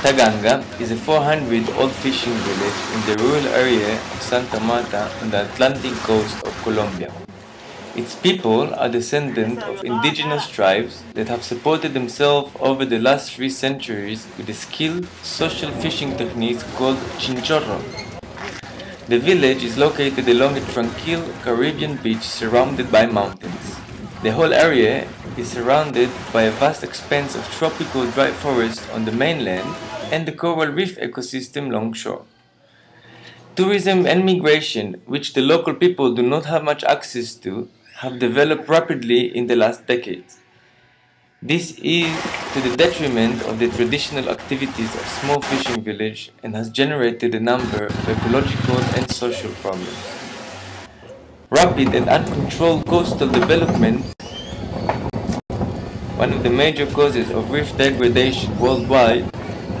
Taganga is a 400-year-old fishing village in the rural area of Santa Marta on the Atlantic coast of Colombia. Its people are descendants of indigenous tribes that have supported themselves over the last 3 centuries with the skilled social fishing techniques called Chinchorro. The village is located along a tranquil Caribbean beach surrounded by mountains. The whole area is surrounded by a vast expanse of tropical dry forest on the mainland and the coral reef ecosystem longshore. Tourism and migration, which the local people do not have much access to, have developed rapidly in the last decades. This is to the detriment of the traditional activities of small fishing village and has generated a number of ecological and social problems. Rapid and uncontrolled coastal development, one of the major causes of reef degradation worldwide,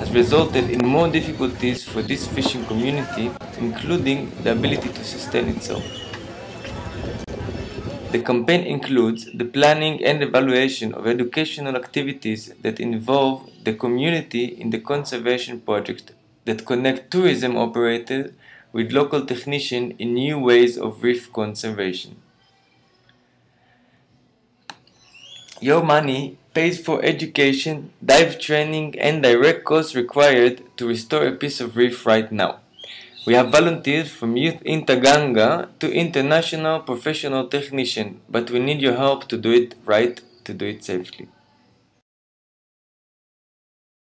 has resulted in more difficulties for this fishing community, including the ability to sustain itself. The campaign includes the planning and evaluation of educational activities that involve the community in the conservation project that connect tourism operators with local technicians in new ways of reef conservation. Your money pays for education, dive training and direct costs required to restore a piece of reef right now. We have volunteers from youth in Taganga to international professional technicians, but we need your help to do it right, to do it safely.